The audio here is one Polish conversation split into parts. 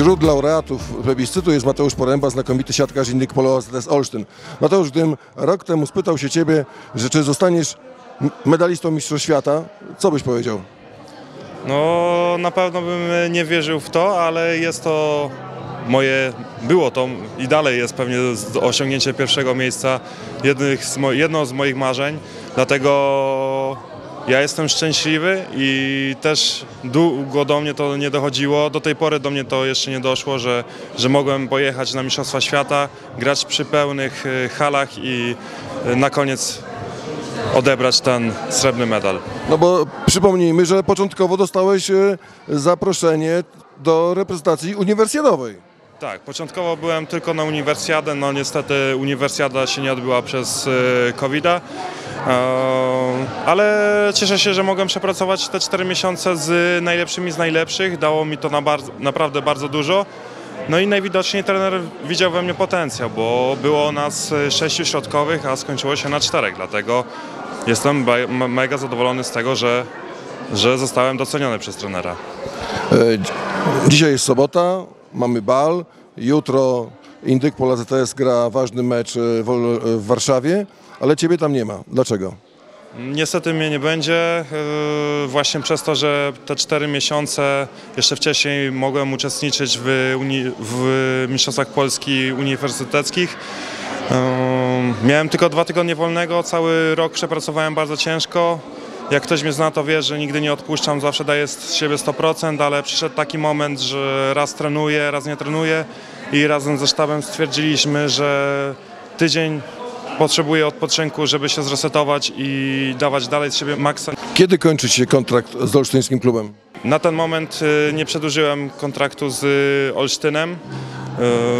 Wśród laureatów plebiscytu jest Mateusz Poręba, znakomity siatkarz Indykpolu AZS Olsztyn. Mateusz, gdybym rok temu spytał się Ciebie, że czy zostaniesz medalistą Mistrzostw Świata, co byś powiedział? No, na pewno bym nie wierzył w to, ale jest to było to i dalej jest pewnie osiągnięcie pierwszego miejsca jedną z moich marzeń, dlatego ja jestem szczęśliwy i też długo do mnie to nie dochodziło, do tej pory do mnie to jeszcze nie doszło, że mogłem pojechać na Mistrzostwa Świata, grać przy pełnych halach i na koniec odebrać ten srebrny medal. No bo przypomnijmy, że początkowo dostałeś zaproszenie do reprezentacji uniwersjadowej. Tak, początkowo byłem tylko na uniwersjadę, no niestety uniwersjada się nie odbyła przez COVID-a, ale cieszę się, że mogłem przepracować te 4 miesiące z najlepszymi z najlepszych, dało mi to naprawdę bardzo dużo. No i najwidoczniej trener widział we mnie potencjał, bo było nas 6 środkowych, a skończyło się na 4, dlatego jestem mega zadowolony z tego, że zostałem doceniony przez trenera. Dzisiaj jest sobota, mamy bal, jutro Indykpol AZS gra ważny mecz w Warszawie, ale Ciebie tam nie ma. Dlaczego? Niestety mnie nie będzie, właśnie przez to, że te 4 miesiące jeszcze wcześniej mogłem uczestniczyć w mistrzostwach Polski uniwersyteckich. Miałem tylko 2 tygodnie wolnego, cały rok przepracowałem bardzo ciężko. Jak ktoś mnie zna, to wie, że nigdy nie odpuszczam, zawsze daję z siebie 100%, ale przyszedł taki moment, że raz trenuję, raz nie trenuję i razem ze sztabem stwierdziliśmy, że tydzień potrzebuję odpoczynku, żeby się zresetować i dawać dalej z siebie maksa. Kiedy kończy się kontrakt z olsztyńskim klubem? Na ten moment nie przedłużyłem kontraktu z Olsztynem.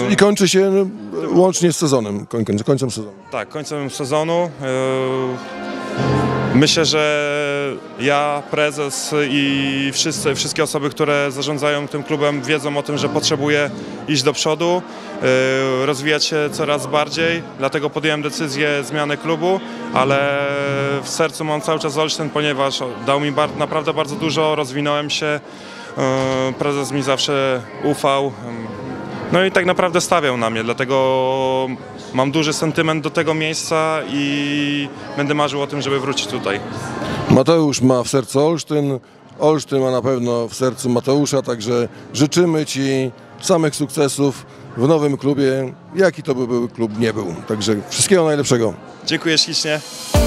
Czyli kończy się łącznie z sezonem, końcem sezonu. Tak, końcem sezonu. Myślę, że ja, prezes i wszystkie osoby, które zarządzają tym klubem, wiedzą o tym, że potrzebuję iść do przodu, rozwijać się coraz bardziej, dlatego podjąłem decyzję zmiany klubu, ale w sercu mam cały czas Olsztyn, ponieważ dał mi naprawdę bardzo dużo, rozwinąłem się, prezes mi zawsze ufał, no i tak naprawdę stawiał na mnie, dlatego mam duży sentyment do tego miejsca i będę marzył o tym, żeby wrócić tutaj. Mateusz ma w sercu Olsztyn, Olsztyn ma na pewno w sercu Mateusza, także życzymy Ci samych sukcesów w nowym klubie, jaki to by był klub nie był. Także wszystkiego najlepszego. Dziękuję ślicznie.